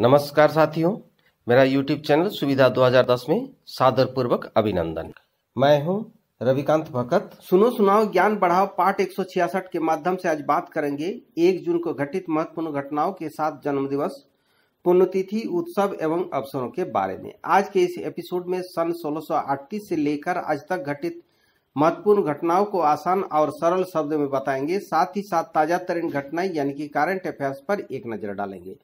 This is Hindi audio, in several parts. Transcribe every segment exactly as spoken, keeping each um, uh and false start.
नमस्कार साथियों, मेरा यूट्यूब चैनल सुविधा दो हज़ार दस में सादर पूर्वक अभिनंदन। मैं हूं रविकांत भकत। सुनो सुनाओ ज्ञान बढ़ाओ पाठ एक सौ छियासठ के माध्यम से आज बात करेंगे एक जून को घटित महत्वपूर्ण घटनाओं के साथ जन्मदिवस, पुण्यतिथि, उत्सव एवं अवसरों के बारे में। आज के इस एपिसोड में सन सोलह सौ अड़तीस से लेकर आज तक घटित महत्वपूर्ण घटनाओं को आसान और सरल शब्दों में बताएंगे, साथ ही साथ ताजा तरीन घटनाएं यानी कि करंट अफेयर्स पर एक नजर डालेंगे।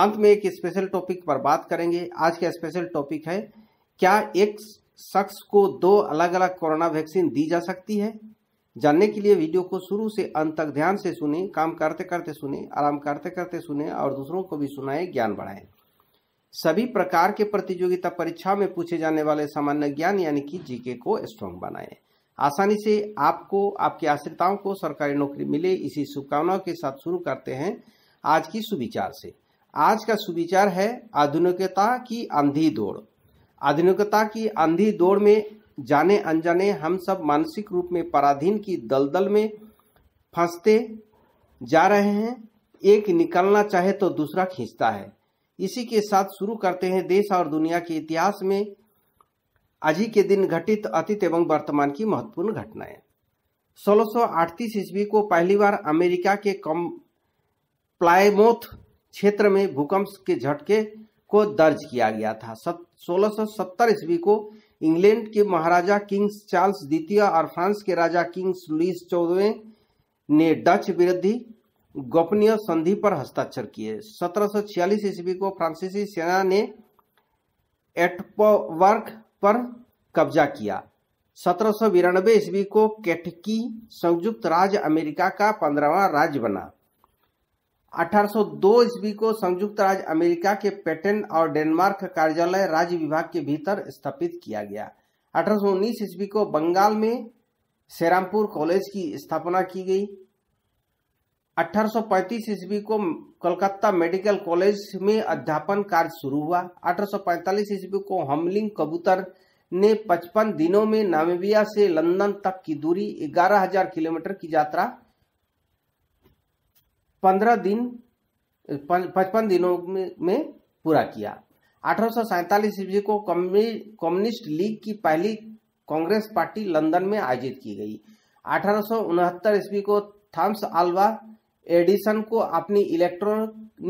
अंत में एक स्पेशल टॉपिक पर बात करेंगे। आज का स्पेशल टॉपिक है, क्या एक शख्स को दो अलग अलग कोरोना वैक्सीन दी जा सकती है? जानने के लिए वीडियो को शुरू से अंत तक ध्यान से सुने, काम करते करते सुने, आराम करते करते सुने और दूसरों को भी सुनाए, ज्ञान बढ़ाएं। सभी प्रकार के प्रतियोगिता परीक्षा में पूछे जाने वाले सामान्य ज्ञान यानी कि जीके को स्ट्रॉन्ग बनाए। आसानी से आपको, आपके आश्रिताओं को सरकारी नौकरी मिले, इसी शुभकामनाओं के साथ शुरू करते हैं आज की सुविचार से। आज का सुविचार है आधुनिकता की अंधी दौड़। आधुनिकता की अंधी दौड़ में जाने अनजाने हम सब मानसिक रूप में पराधीन की दलदल में फंसते जा रहे हैं। एक निकलना चाहे तो दूसरा खींचता है। इसी के साथ शुरू करते हैं देश और दुनिया के इतिहास में आज ही के दिन घटित अतीत एवं वर्तमान की महत्वपूर्ण घटनाएं। सोलह सौ अड़तीस ईस्वी को पहली बार अमेरिका के कम प्लायमोथ क्षेत्र में भूकंप के झटके को दर्ज किया गया था। सोलह सौ सत्तर ईस्वी को इंग्लैंड के महाराजा किंग्स चार्ल्स द्वितीय और फ्रांस के राजा किंग्स लुईस चौदहवें ने डच विरोधी गोपनीय संधि पर हस्ताक्षर किए। सत्रह सौ छियालीस ईस्वी को फ्रांसीसी सेना ने एटवर्क पर कब्जा किया। सत्रह सौ बिरानवे ईस्वी को केंटकी संयुक्त राज्य अमेरिका का पंद्रहवां राज्य बना। अठारह सौ दो ईस्वी को संयुक्त राज्य अमेरिका के पेटेंट और डेनमार्क कार्यालय राज्य विभाग के भीतर स्थापित किया गया। अठारह सौ उन्नीस ईस्वी को बंगाल में श्रीरामपुर कॉलेज की स्थापना की गई। अठारह सौ पैंतीस ईस्वी को कोलकाता मेडिकल कॉलेज में अध्यापन कार्य शुरू हुआ। अठारह सौ पैंतालीस ईस्वी को हमलिंग कबूतर ने पचपन दिनों में नामीबिया से लंदन तक की दूरी ग्यारह हज़ार किलोमीटर की यात्रा पंद्रह दिन पचपन दिनों में, में पूरा किया। अठारह सौ सैतालीस ईस्वी को कम्युनिस्ट लीग की पहली कांग्रेस पार्टी लंदन में आयोजित की गई। अठारह सौ उनहत्तर ईस्वी को थॉमस अल्वा एडिसन को अपनी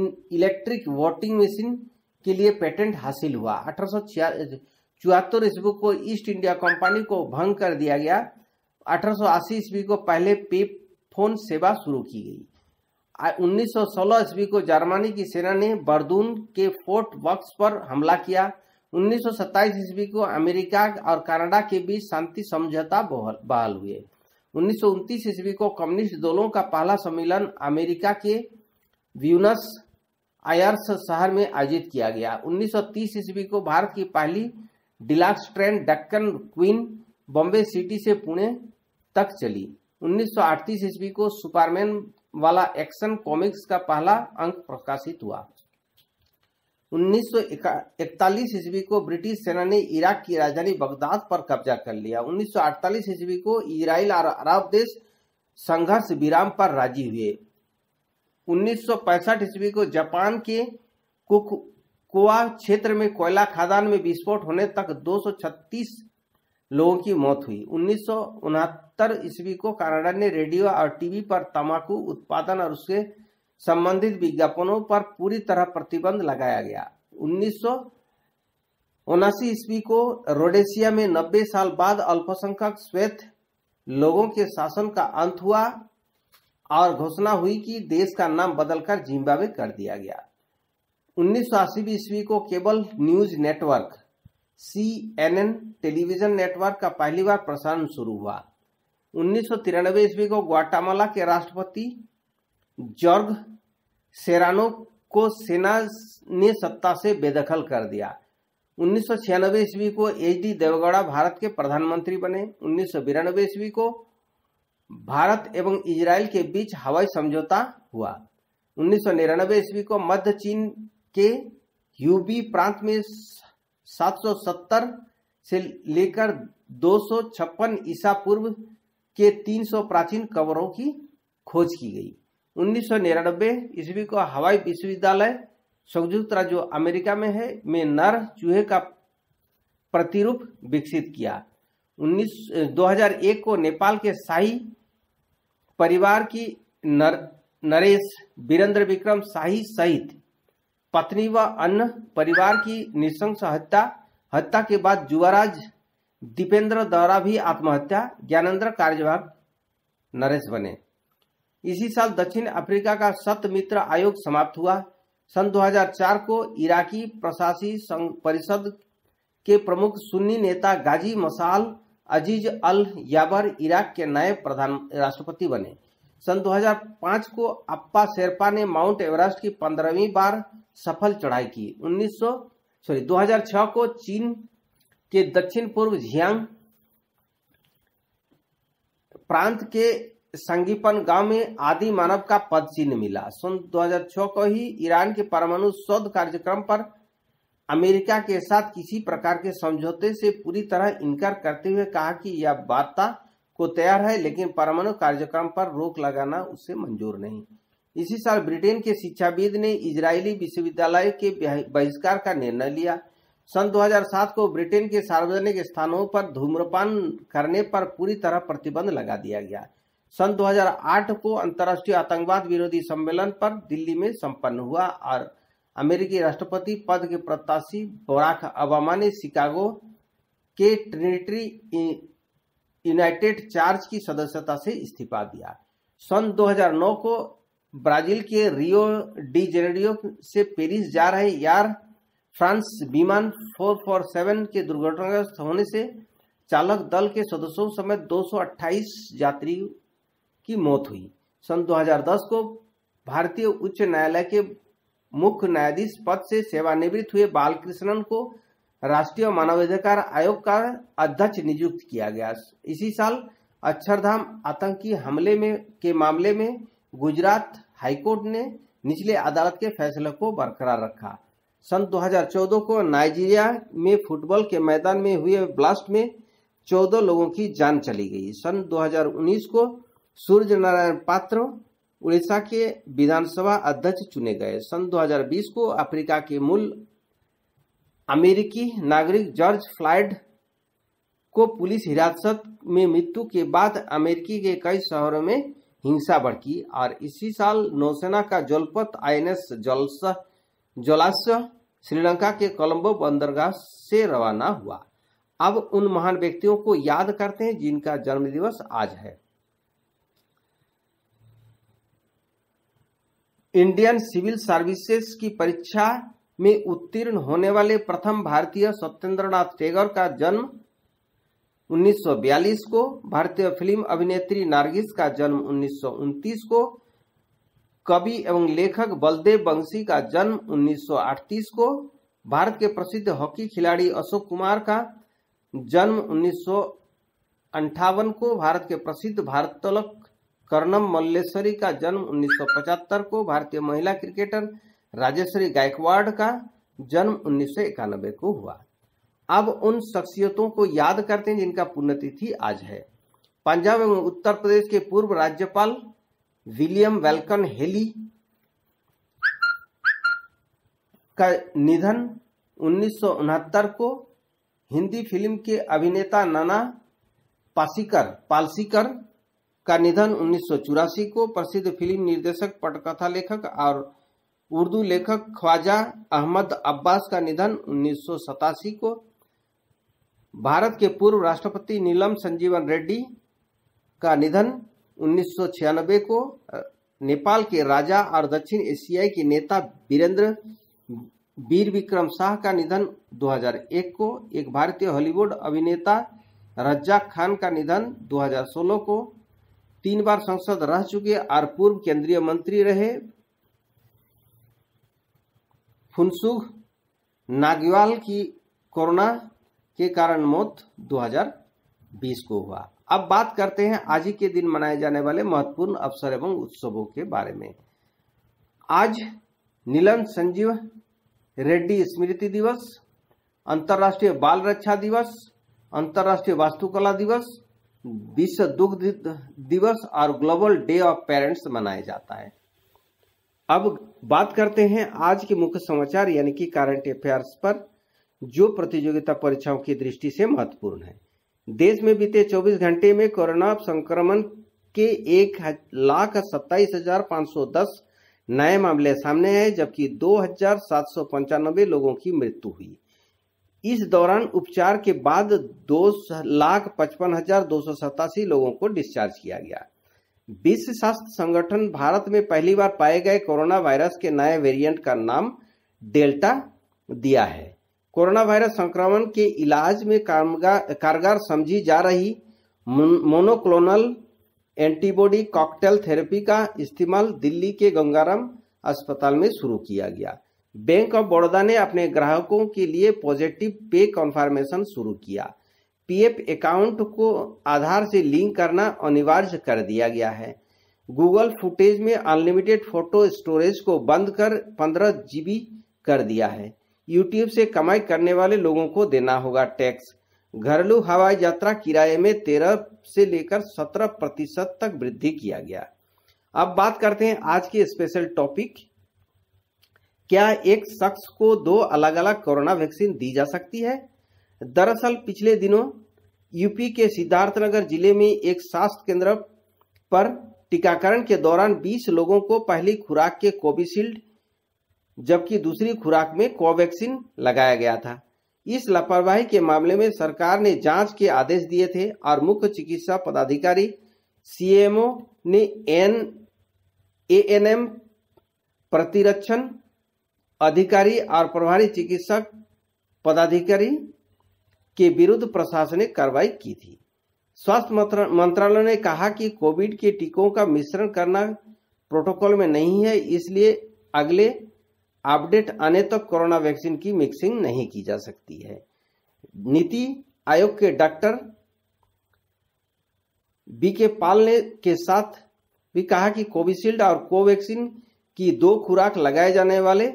इलेक्ट्रिक वोटिंग मशीन के लिए पेटेंट हासिल हुआ। अठारह सौ चौहत्तर ईस्वी को ईस्ट इंडिया कंपनी को भंग कर दिया गया। अठारह सौ अस्सी ईस्वी को पहले पे फोन सेवा शुरू की गई। उन्नीस सौ सोलह ईस्वी को जर्मनी की सेना ने बर्दून के फोर्ट बक्स पर हमला किया। उन्नीस सौ सत्ताईस ईस्वी को अमेरिका और कनाडा के बीच शांति समझौता बहाल हुए। उन्नीस सौ उनतीस ईस्वी को कम्युनिस्ट दलों का पहला सम्मेलन अमेरिका के ब्यूनस आयर्स शहर में आयोजित किया गया। उन्नीस सौ तीस ईस्वी को भारत की पहली deluxe train Deccan queen Bombay city से पुणे तक चली। उन्नीस सौ अड़तीस ईस्वी को सुपरमैन वाला एक्शन कॉमिक्स का पहला अंक प्रकाशित हुआ। उन्नीस सौ इकतालीस ईस्वी को ब्रिटिश सेना ने इराक की राजधानी बगदाद पर कब्जा कर लिया। उन्नीस सौ अड़तालीस ईस्वी को इजराइल और अरब देश संघर्ष विराम पर राजी हुए। उन्नीस सौ पैंसठ ईस्वी को जापान के कोकुआ क्षेत्र में कोयला खदान में विस्फोट होने तक दो सौ छत्तीस लोगों की मौत हुई। उन्नीस सौ उनहत्तर ईस्वी को कनाडा ने रेडियो और टीवी पर तंबाकू उत्पादन और उसके संबंधित विज्ञापनों पर पूरी तरह प्रतिबंध लगाया गया। उन्नीस सौ उनासी ईस्वी को रोडेशिया में नब्बे साल बाद अल्पसंख्यक श्वेत लोगों के शासन का अंत हुआ और घोषणा हुई कि देश का नाम बदलकर जिम्बाब्वे कर दिया गया। उन्नीस सौ अस्सी ईस्वी को cable news Network C N N television network का पहली बार प्रसारण शुरू हुआ। उन्नीस सौ तिरानवे ईस्वी को ग्वाटेमाला के राष्ट्रपति जॉर्ज सेरानो को सेना ने सत्ता से बेदखल कर दिया। उन्नीस सौ छियानवे ईस्वी को एच डी देवगौड़ा भारत के प्रधानमंत्री बने। उन्नीस सौ बिरानवे ईस्वी को भारत एवं इजराइल के बीच हवाई समझौता हुआ। उन्नीस सौ निन्यानवे ईस्वी को मध्य चीन के यूबी प्रांत में सात सौ सत्तर से लेकर दो सौ छप्पन ईसा पूर्व के तीन सौ प्राचीन कब्रों की खोज की गई। उन्नीस सौ निन्यानवे ईस्वी को हवाई विश्वविद्यालय संयुक्त राज्य अमेरिका में है में नर चूहे का प्रतिरूप विकसित किया। उन्नीस दो हज़ार एक को नेपाल के शाही परिवार की नर नरेश वीरेंद्र विक्रम शाही सहित पत्नी व अन्य परिवार की नृशंस हत्या हत्या के बाद युवराज दीपेंद्र द्वारा भी आत्महत्या ज्ञानेंद्र कार्यवाहक नरेश बने। इसी साल दक्षिण अफ्रीका का सतमित्र आयोग समाप्त हुआ। सन दो हज़ार चार को इराकी प्रशासी संघ परिषद के प्रमुख सुन्नी नेता गाजी मसाल अजीज अल यावर इराक के नए प्रधान राष्ट्रपति बने। सन दो हज़ार पाँच को अप्पा शेरपा ने माउंट एवरेस्ट की पंद्रहवीं बार सफल चढ़ाई की। उन्नीस सौ सॉरी दो हज़ार छह को चीन के दक्षिण पूर्व झियांग प्रांत के संगीपन गांव में आदि मानव का पद चिन्ह मिला। सन दो हज़ार छह को ही ईरान के परमाणु शोध कार्यक्रम पर अमेरिका के साथ किसी प्रकार के समझौते से पूरी तरह इनकार करते हुए कहा कि यह वार्ता को तैयार है लेकिन परमाणु कार्यक्रम पर रोक लगाना उसे मंजूर नहीं। इसी साल ब्रिटेन के शिक्षाविद ने इजरायली विश्वविद्यालय के बहिष्कार का निर्णय लिया। सन दो हज़ार सात को ब्रिटेन के सार्वजनिक स्थानों पर धूम्रपान करने पर पूरी तरह प्रतिबंध लगा दिया गया। सन दो हज़ार आठ को अंतर्राष्ट्रीय आतंकवाद विरोधी सम्मेलन पर दिल्ली में संपन्न हुआ और अमेरिकी राष्ट्रपति पद के प्रत्याशी बराक ओबामा ने शिकागो के ट्रिनेट्री यूनाइटेड चार्ज की सदस्यता से इस्तीफा दिया। सन दो हज़ार नौ को ब्राजील के रियो डी जेनेरियो से पेरिस जा रहे यार फ्रांस विमान चार सौ सैंतालीस के दुर्घटनाग्रस्त होने से चालक दल के सदस्यों समेत दो सौ अट्ठाईस यात्रियों की मौत हुई। सन दो हज़ार दस को भारतीय उच्च न्यायालय के मुख्य न्यायाधीश पद से सेवानिवृत्त हुए बालकृष्णन को राष्ट्रीय मानवाधिकार आयोग का अध्यक्ष नियुक्त किया गया। इसी साल अक्षरधाम आतंकी हमले में के मामले में गुजरात हाईकोर्ट ने निचले अदालत के फैसले को बरकरार रखा। सन दो हज़ार चौदह को नाइजीरिया में फुटबॉल के मैदान में हुए ब्लास्ट में चौदह लोगों की जान चली गई। सन दो हज़ार उन्नीस को सूर्य नारायण पात्र उड़ीसा के विधानसभा अध्यक्ष चुने गए। सन दो हज़ार बीस को अफ्रीका के मूल अमेरिकी नागरिक जॉर्ज फ्लाइड को पुलिस हिरासत में मृत्यु के बाद अमेरिकी के कई शहरों में हिंसा भड़की और इसी साल नौसेना का जलपथ I N S Jalashwa Sri Lanka के कोलंबो बंदरगाह से रवाना हुआ। अब उन महान व्यक्तियों को याद करते हैं जिनका जन्मदिवस आज है। इंडियन सिविल सर्विसेज की परीक्षा में उत्तीर्ण होने वाले प्रथम भारतीय सत्येंद्र नाथ टेगोर का जन्म उन्नीस सौ बयालीस को, भारतीय फिल्म अभिनेत्री नरगिस का जन्म उन्नीस सौ उनतीस को, कवि एवं लेखक बलदेव बंसी का जन्म उन्नीस सौ अड़तीस को, भारत के प्रसिद्ध हॉकी खिलाड़ी अशोक कुमार का जन्म उन्नीस सौ अंठावन को, भारत के प्रसिद्ध भारत्तोलक कर्णम मल्लेश्वरी का जन्म उन्नीस सौ पचहत्तर को, भारतीय महिला क्रिकेटर राजेश्वरी गायकवाड़ का जन्म उन्नीस सौ इक्यानवे को हुआ। अब उन शख्सियतों को याद करते हैं जिनका पुण्यतिथि आज है। पंजाब एवं उत्तर प्रदेश के पूर्व राज्यपाल विलियम वेलकन हेली का निधन उन्नीस सौ उनहत्तर को। हिंदी फिल्म के अभिनेता नाना पासिकर पालसीकर का निधन उन्नीस सौ चौरासी को। प्रसिद्ध फिल्म निर्देशक, पटकथा लेखक और उर्दू लेखक ख्वाजा अहमद अब्बास का निधन उन्नीस सौ सतासी को। भारत के पूर्व राष्ट्रपति नीलम संजीवन रेड्डी का निधन उन्नीस सौ छियानवे को। नेपाल के राजा और दक्षिण एशियाई के नेता वीरेंद्र वीर विक्रम शाह का निधन दो हज़ार एक को। एक भारतीय हॉलीवुड अभिनेता रज्जा खान का निधन दो हज़ार सोलह को। तीन बार संसद रह चुके और पूर्व केंद्रीय मंत्री रहे फुनसुग नागवाल की कोरोना के कारण मौत दो हज़ार बीस को हुआ। अब बात करते हैं आज ही के दिन मनाए जाने वाले महत्वपूर्ण अवसर एवं उत्सवों के बारे में। आज नीलम संजीव रेड्डी स्मृति दिवस, अंतर्राष्ट्रीय बाल रक्षा दिवस, अंतर्राष्ट्रीय वास्तुकला दिवस, विश्व दुग्ध दिवस और ग्लोबल डे ऑफ पेरेंट्स मनाया जाता है। अब बात करते हैं आज के मुख्य समाचार यानी कि करंट अफेयर्स पर, जो प्रतियोगिता परीक्षाओं की दृष्टि से महत्वपूर्ण है। देश में बीते चौबीस घंटे में कोरोना संक्रमण के एक लाख सत्ताईस हजार पाँच सौ दस नए मामले सामने आए, जबकि दो हजार सात सौ पंचानबे लोगों की मृत्यु हुई। इस दौरान उपचार के बाद दो लाख पचपन हजार दो सौ सतासी लोगों को डिस्चार्ज किया गया। विश्व स्वास्थ्य संगठन भारत में पहली बार पाए गए कोरोना वायरस के नए वेरिएंट का नाम डेल्टा दिया है। कोरोना वायरस संक्रमण के इलाज में कारगर समझी जा रही मोनोक्लोनल एंटीबॉडी कॉकटेल थेरेपी का इस्तेमाल दिल्ली के गंगाराम अस्पताल में शुरू किया गया। बैंक ऑफ बड़ौदा ने अपने ग्राहकों के लिए पॉजिटिव पे कन्फर्मेशन शुरू किया। पीएफ अकाउंट को आधार से लिंक करना अनिवार्य कर दिया गया है। गूगल फुटेज में अनलिमिटेड फोटो स्टोरेज को बंद कर पंद्रह जीबी कर दिया है। यूट्यूब से कमाई करने वाले लोगों को देना होगा टैक्स। घरेलू हवाई यात्रा किराए में तेरह से लेकर सत्रह प्रतिशत तक वृद्धि किया गया। अब बात करते हैं आज के स्पेशल टॉपिक, क्या एक शख्स को दो अलग अलग कोरोना वैक्सीन दी जा सकती है। दरअसल पिछले दिनों यूपी के सिद्धार्थनगर जिले में एक स्वास्थ्य केंद्र पर टीकाकरण के दौरान बीस लोगों को पहली खुराक के कोविशील्ड जबकि दूसरी खुराक में कोवैक्सिन लगाया गया था। इस लापरवाही के मामले में सरकार ने जांच के आदेश दिए थे और मुख्य चिकित्सा पदाधिकारी सीएमओ ने एन ए एन एम प्रतिरक्षण अधिकारी और प्रभारी चिकित्सक पदाधिकारी के विरुद्ध प्रशासनिक कार्रवाई की थी। स्वास्थ्य मंत्रालय ने कहा कि कोविड के टीकों का मिश्रण करना प्रोटोकॉल में नहीं है, इसलिए अगले अपडेट आने तक कोरोना वैक्सीन की मिक्सिंग नहीं की जा सकती है। नीति आयोग के डॉक्टर बीके पाल ने के साथ भी कहा कि कोविशील्ड और कोवैक्सिन की दो खुराक लगाए जाने वाले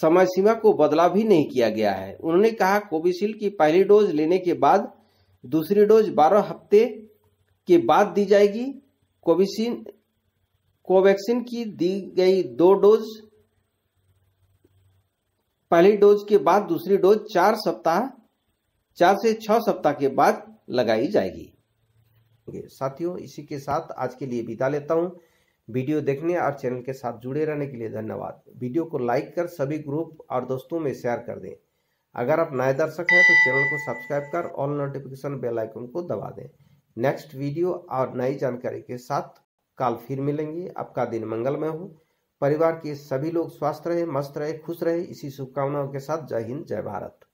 समय सीमा को बदला भी नहीं किया गया है। उन्होंने कहा कोविशील्ड की पहली डोज लेने के बाद दूसरी डोज बारह हफ्ते के बाद दी जाएगी। कोविशीन कोवैक्सिन की दी गई दो डोज पहली डोज के बाद दूसरी डोज चार सप्ताह चार से छह सप्ताह के बाद लगाई जाएगी। साथियों, इसी के साथ आज के लिए विदा लेता हूं। वीडियो देखने और चैनल के साथ जुड़े रहने के लिए धन्यवाद। वीडियो को लाइक कर सभी ग्रुप और दोस्तों में शेयर कर दें। अगर आप नए दर्शक हैं तो चैनल को सब्सक्राइब कर ऑल नोटिफिकेशन बेल आइकन को दबा दें। नेक्स्ट वीडियो और नई जानकारी के साथ कल फिर मिलेंगे। आपका दिन मंगलमय हो। परिवार के सभी लोग स्वस्थ रहे, मस्त रहे, खुश रहे। इसी शुभकामनाओं के साथ जय हिंद, जय भारत।